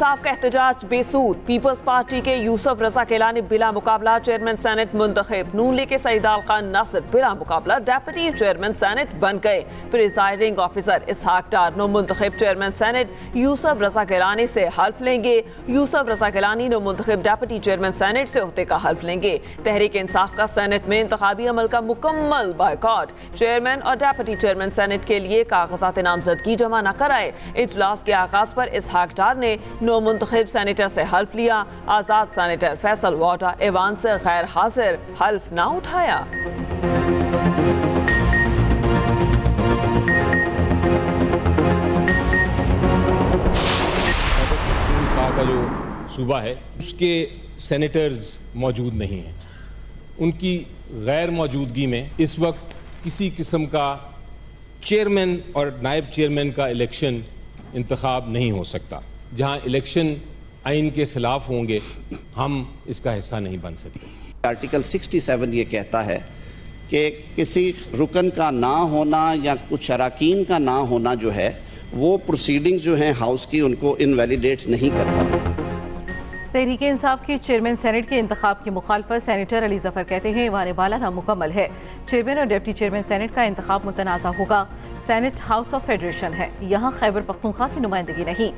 इंसाफ का एहतजाज बेसूद, peoples party के यूसुफ रजा केलानी बिला मुकाबला चेयरमैन सेनेट मुंतखब, नून लीग के सईद अल खान नासिर बिला मुकाबला डेप्यूटी चेयरमैन सेनेट बन गए। प्रिजाइडिंग ऑफिसर इसहाक टारनो मुंतखब चेयरमैन सेनेट यूसुफ रजा केलानी से हल्फ लेंगे। यूसुफ रजा केलानी ने मुंतखब डेप्यूटी चेयरमैन सेनेट से ओहदे का हल्फ लेंगे। तहरीक इंसाफ का सेनेट में इंतखाबी अमल का मुकम्मल बायकॉट, चेयरमैन और डेप्यूटी चेयरमैन सेनेट के लिए कागजात नामजदगी जमा न कराए। इजलास के आगाज पर इसहाक डार ने नौ मुंतखब सेनेटर से हल्फ लिया। आजाद सेनेटर फैसल वाडा एवान से गैर हाजिर, हल्फ ना उठाया। का जो सूबा है उसके सेनेटर्स मौजूद नहीं हैं। उनकी गैर मौजूदगी में इस वक्त किसी किस्म का चेयरमैन और नायब चेयरमैन का इलेक्शन इंतखाब नहीं हो सकता। जहां इलेक्शन आइन के खिलाफ होंगे, हम इसका हिस्सा नहीं बन सकते। आर्टिकल 67 ये कहता है कि किसी रुकन का ना होना या कुछ अरकान का ना होना जो है वो प्रोसीडिंग्स जो हैं हाउस की उनको इनवैलिडेट नहीं करता। तहरीक इंसाफ के चेयरमैन सेनेट के इंतखाब की मुखालफत सेनेटर अली जफर कहते हैं ईवान बाला नामुकम्मल है। चेयरमैन और डिप्टी चेयरमैन सेनेट का इंतखाब मुतनाज़ा होगा। सेनेट हाउस ऑफ फेडरेशन है, यहाँ खैबर पख्तूनख्वा की नुमाइंदगी नहीं।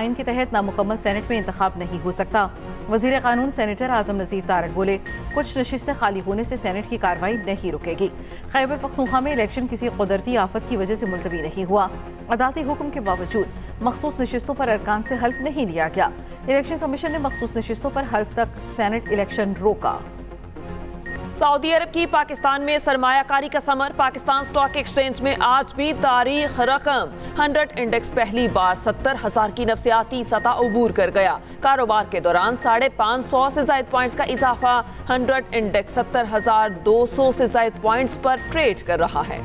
आइन के तहत नामुकम्मल सेनेट में इंतखाब नहीं हो सकता। वजीर कानून सेनेटर आजम नजीर तारड़ बोले, कुछ नशिस्तें खाली होने से सेनेट की कार्रवाई नहीं रुकेगी। खैबर पख्तूनख्वा में इलेक्शन किसी कुदरती आफत की वजह से मुलतवी नहीं हुआ। अदालती हुक्म के बावजूद मखसूस नशिस्तों पर अरकान से हल्फ नहीं लिया गया। इलेक्शन कमीशन ने मखसूस नशिस्तों पर हल्फ तक सेनेट इलेक्शन रोका। सऊदी अरब की पाकिस्तान में सरमायाकारी का समर, पाकिस्तान स्टॉक एक्सचेंज में आज भी तारीख रकम। 100 इंडेक्स पहली बार 70,000 की नफसियाती सतह अबूर कर गया। कारोबार के दौरान 550 से ज्यादा पॉइंट्स का इजाफा। 100 इंडेक्स 70,200 से ज्यादा पॉइंट्स पर ट्रेड कर रहा है।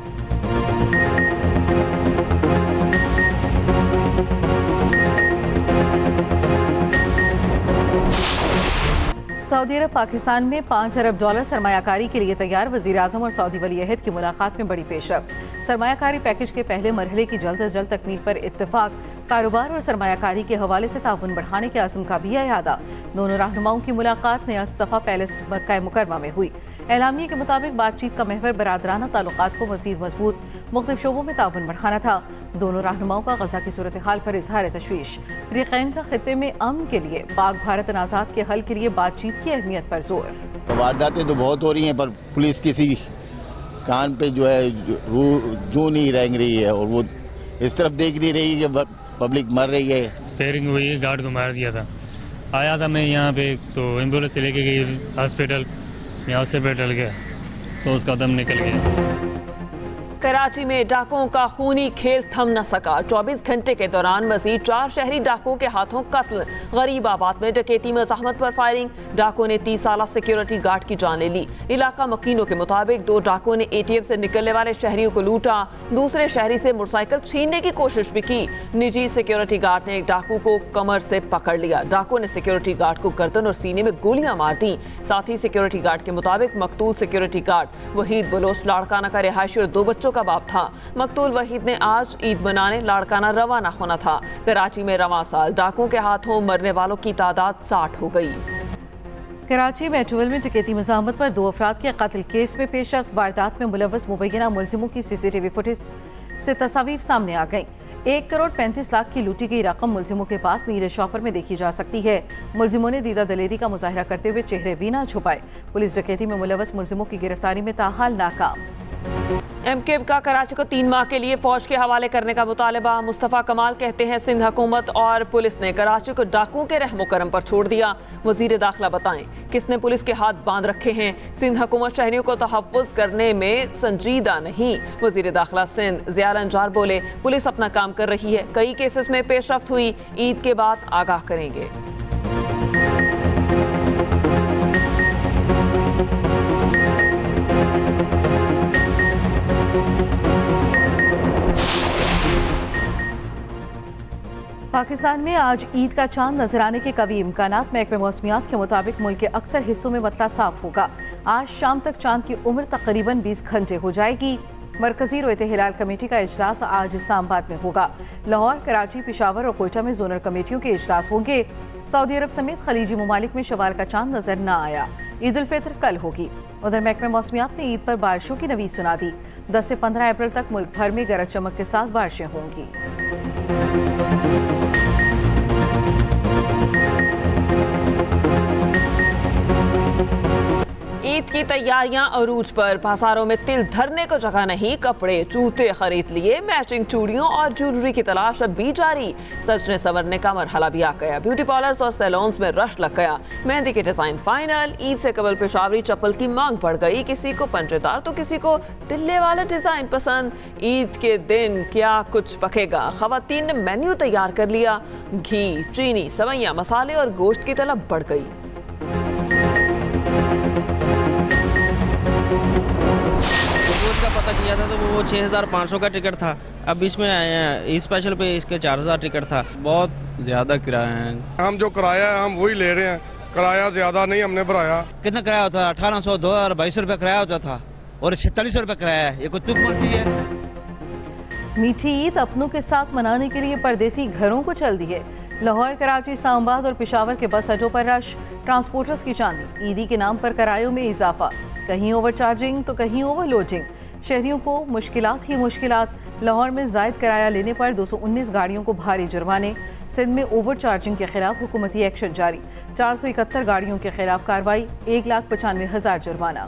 सऊदी अरब पाकिस्तान में $5 अरब सरमायाकारी के लिए तैयार। वजीर आजम और सऊदी वली अहद की मुलाकात में बड़ी पेशरफ। सरमायाकारी पैकेज के पहले मरहले की जल्द से जल्द तकमील पर इत्तेफाक। कारोबार और सरमायाकारी के हवाले से ताउन बढ़ाने के आज़म का भी अयादा। दोनों रहनुमाओं की मुलाकात नया अस्तफा पैलेस मक्का मुकरमा में हुई। एलामिया के मुताबिक बातचीत का महवर बरादराना ताल्लुकात को मज़ीद मजबूत, मुख्तलिफ शोबों में ताउन बढ़ाना था। दोनों रहनुमाओं का गजा की सूरत हाल पर इजहार तशवीश। फरीक़ैन का खित्ते में अमन के लिए पाक भारत तनाज़ात के हल के लिए बातचीत की अहमियत पर जोर। वारदातें तो बहुत हो रही हैं पर पुलिस किसी कान पे जो है जो नहीं रेंग रही है और वो इस तरफ देख नहीं रही कि पब्लिक मर रही है। फायरिंग हुई है, गार्ड को मार दिया था। आया था मैं यहाँ पे तो एम्बुलेंस से लेके गई हॉस्पिटल, यहाँ से पेटल गया तो उसका दम निकल गया। कराची में डाकुओं का खूनी खेल थम न सका। 24 घंटे के दौरान मजीद 4 शहरी डाकुओं के हाथों कत्ल। गरीब आबाद में डकैती मज़ाहमत पर फायरिंग, डाकुओं ने 30 साल सिक्योरिटी गार्ड की जान ले ली। इलाका मकीनों के मुताबिक 2 डाकुओं ने ATM से निकलने वाले शहरियों को लूटा, दूसरे शहरी से मोटरसाइकिल छीनने की कोशिश भी की। निजी सिक्योरिटी गार्ड ने एक डाकू को कमर से पकड़ लिया। डाकुओं ने सिक्योरिटी गार्ड को गर्दन और सीने में गोलियां मार दी। साथ ही सिक्योरिटी गार्ड के मुताबिक मकतूल सिक्योरिटी गार्ड वहीद बलूस लाड़काना का रिहायशी और 2 बच्चों का बाप था। मकतूल वहीद ने आज ईद मनाने लाड़काना रवाना होना था। कराची में रवां साल डाकुओं के हाथों मरने वालों की तादाद 60 हो गई। कराची मेट्रोल में डकैती मज़ाहमत पर 2 अफराद के कत्ल केस में पेशरफ्त। वारदात में मुलव्वस मुबैना मुलजिमों की CCTV फुटेज से तस्वीर सामने आ गई। 1,35 करोड़ की लूटी गई रकम मुलजिमों के पास नीले शॉपर में देखी जा सकती है। मुलजिमों ने दीदा दलेरी का मुजाहिरा करते हुए चेहरे भी ना छुपाए। पुलिस डकैती में मुलव्वस मुलजिमों की गिरफ्तारी में ताहाल नाकाम। MKM का कराची को 3 माह के लिए फौज के हवाले करने का मुतालबा। मुस्तफ़ा कमाल कहते हैं सिंध हुकूमत और पुलिस ने कराची को डाकुओं के रहम करम पर छोड़ दिया। वजीर दाखिला बताएं किसने पुलिस के हाथ बांध रखे हैं। सिंध हुकूमत शहरियों को तहफ़्फ़ुज़ करने में संजीदा नहीं। वजीर दाखिला सिंध ज़िया अलंजार बोले, पुलिस अपना काम कर रही है। कई केसेस में पेशरफ्त हुई, ईद के बाद आगाह करेंगे। पाकिस्तान में आज ईद का चांद नजर आने के कभी इम्कानात। महकमे मौसमियात के मुताबिक मुल्क के अक्सर हिस्सों में मतला साफ होगा। आज शाम तक चांद की उम्र तकरीबन 20 घंटे हो जाएगी। मरकजी रोयत हिलाल कमेटी का इजलास आज इस्लामाबाद में होगा। लाहौर, कराची, पिशावर और कोयटा में जोनल कमेटियों के इजलास होंगे। सऊदी अरब समेत खलीजी ममालिक में शवाल का चांद नजर न आया। ईद उल फितर कल होगी। उधर महकमा मौसमियात ने ईद पर बारिशों की नवीद सुना दी। 10 से 15 अप्रैल तक मुल्क भर में गरज चमक के साथ बारिशें होंगी। ईद की तैयारियां अरूज पर, बाजारों में तिल धरने को जगह नहीं। कपड़े, जूते खरीद लिए, मैचिंग चूड़ियों और ज्वेलरी की तलाश अब भी जारी। सजने संवरने का मरहला भी आ गया। ब्यूटी पार्लर्स और सैलून्स में रश लग गया। मेहंदी के डिजाइन फाइनल। ईद से कबल पेशावरी चप्पल की मांग बढ़ गई। किसी को पंचेदार तो किसी को तिल्ले वाला डिजाइन पसंद। ईद के दिन क्या कुछ पकेगा, खवातीन ने मेन्यू तैयार कर लिया। घी, चीनी, सवैयाँ, मसाले और गोश्त की तलब बढ़ गई। का पता किया था तो वो 6500 का टिकट था, अब बीच में आए हैं स्पेशल पे, इसके 4000 टिकट था। बहुत ज्यादा किराया है। हम जो किराया है हम वही ले रहे हैं, किराया ज्यादा नहीं हमने भराया। कितना किराया होता था? 1800, 2200 रुपया किराया होता था और 4600 रुपया किराया है। ये कुछ चुप पड़ती है। मीठी ईद अपनों के साथ मनाने के लिए परदेसी घरों को चल दी है। लाहौर, कराची, इस्लामाबाद और पिशावर के बस अड्डों पर रश, ट्रांसपोर्टर्स की चांदी। ईदी के नाम पर किरायों में इजाफा, कहीं ओवरचार्जिंग तो कहीं ओवरलोडिंग। शहरियों को मुश्किलात ही मुश्किलात। लाहौर में जायद किराया लेने पर 219 गाड़ियों को भारी जुर्माने। सिंध में ओवरचार्जिंग के खिलाफ हुकूमती एक्शन जारी। 471 गाड़ियों के खिलाफ कार्रवाई, 1,95,000 जुर्माना।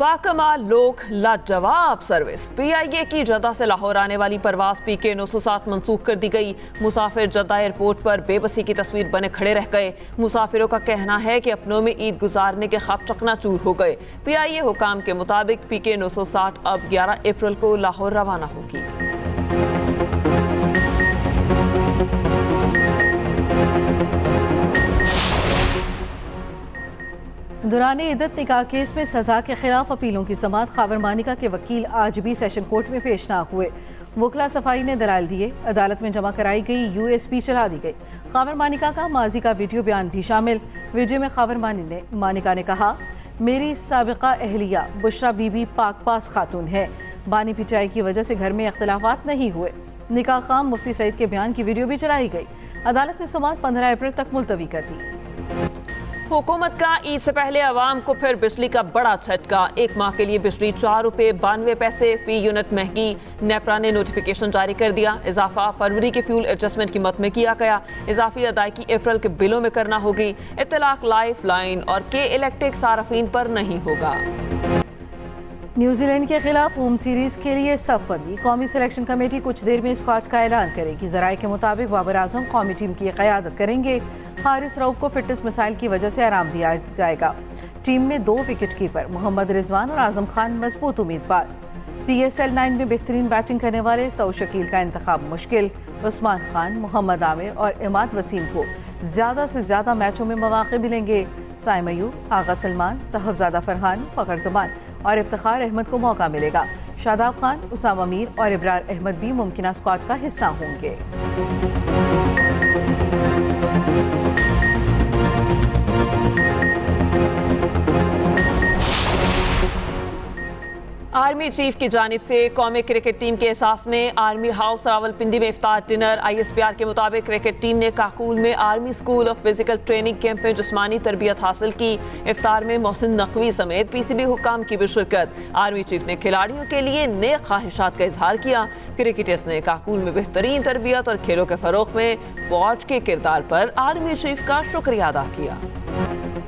बाकमाल लोग, लाजवाब सर्विस। PIA की जद्दा से लाहौर आने वाली परवाज PK 907 मनसूख कर दी गई। मुसाफिर जद्दा एयरपोर्ट पर बेबसी की तस्वीर बने खड़े रह गए। मुसाफिरों का कहना है कि अपनों में ईद गुजारने के ख्वाब चकनाचूर हो गए। PIA हुकाम के मुताबिक PK 907 अब 11 अप्रैल को लाहौर रवाना होगी। दुराने इद्दत निकाह केस में सजा के खिलाफ अपीलों की समाअत। खावर मानिका के वकील आज भी सेशन कोर्ट में पेश ना हुए। वकला सफाई ने दलाल दिए। अदालत में जमा कराई गई USP चला दी गई। खावर मानिका का माजी का वीडियो बयान भी शामिल। वीडियो में खावर मानिका ने कहा, मेरी साबिका अहलिया बशरा बीबी पाक पास खातून है। बानी पिटाई की वजह से घर में अख्तिलाफात नहीं हुए। निकाह खाम मुफ्ती सईद के बयान की वीडियो भी चलाई गई। अदालत ने समाअत 15 अप्रैल तक मुलतवी कर दी। हुकूमत का ईद से पहले आवाम को फिर बिजली का बड़ा झटका। 1 माह के लिए बिजली 4.92 रुपये फी यूनिट महंगी। नेपरा ने नोटिफिकेशन जारी कर दिया। इजाफा फरवरी के फ्यूल एडजस्टमेंट कीमत में किया गया। इजाफी अदायगी अप्रैल के बिलों में करना होगी। इतलाक लाइफ लाइन और के इलेक्ट्रिक सारफीन पर नहीं होगा। न्यूजी लैंड के खिलाफ होम सीरीज के लिए सफबंदी। कौमी सिलेक्शन कमेटी कुछ देर में स्क्वाड का ऐलान करेगी। जराये के मुताबिक बाबर आजम कौमी टीम की क़यादत करेंगे। हारिस रऊफ को फिटनेस मसाइल की वजह से आराम दिया जाएगा। टीम में 2 विकेट कीपर मोहम्मद रजवान और आजम खान मजबूत उम्मीदवार। PSL 9 में बेहतरीन बैटिंग करने वाले शाह शकील का इंतखाब मुश्किल। उस्मान खान, मोहम्मद आमिर और इमानत वसीम को ज़्यादा से ज़्यादा मैचों में मौक़े मिलेंगे। सैम एयूब, आगा सलमान, साहबजादा फरहान, फखर जमान और इफ्तिखार अहमद को मौका मिलेगा। शादाब खान, उसामा मीर और इब्रार अहमद भी मुमकिना स्क्वाड का हिस्सा होंगे। आर्मी चीफ की जानिब से कौमी क्रिकेट टीम के एहसास में आर्मी हाउस रावलपिंडी में इफ्तार डिनर। ISPR के मुताबिक क्रिकेट टीम ने काकूल में army school of physical training camp में जिस्मानी तरबियत हासिल की। इफ्तार में मोहसिन नकवी समेत PCB हुकाम की भी शिरकत। आर्मी चीफ ने खिलाड़ियों के लिए नए ख्वाहिशात का इजहार किया। क्रिकेटर्स ने काकूल में बेहतरीन तरबियत और खेलों के फरोग में फौज के किरदार पर आर्मी चीफ का शुक्रिया अदा किया।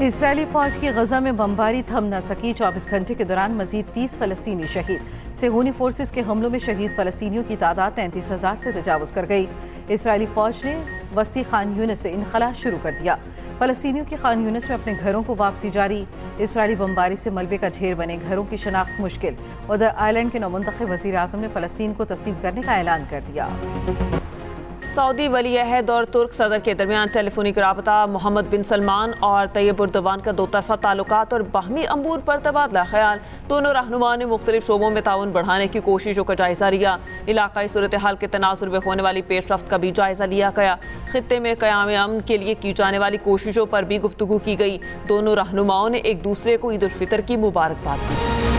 इसराइली फौज की गजा में बमबारी थम न सकी। 24 घंटे के दौरान मजीद 30 फलस्तीनी शहीद। सेहूनी फोर्सेस के हमलों में शहीद फलस्तीनियों की तादाद 33,000 से तजावुज़ कर गई। इसराइली फौज ने वस्ती खान यूनस से इनखला शुरू कर दिया। फलस्तीनियों की खान यूनस में अपने घरों को वापसी जारी। इसराइली बमबारी से मलबे का ढेर बने, घरों की शनाख्त मुश्किल। उधर आयरलैंड के नौमंतखब वज़ीर-ए-आज़म ने फलस्तीन को तस्लीम करने का ऐलान कर दिया। सऊदी वली अहद और तुर्क सदर के दरमियान टेलीफोनिक रबता। मोहम्मद बिन सलमान और तैयब उर्दवान का दो तरफा ताल्लुकात और बाहमी अमूर पर तबादला ख्याल। दोनों रहनुमाओं ने मुख्तलिफ शोबों में ताउन बढ़ाने की कोशिशों का जायजा लिया। इलाकाई सूरत हाल के तनाजुर में होने वाली पेशरफ्त का भी जायजा लिया गया। खित्ते में क़याम अमन के लिए की जाने वाली कोशिशों पर भी गुफ्तगू की गई। दोनों रहनुमाओं ने एक दूसरे को ईद उल फितर की मुबारकबाद दी।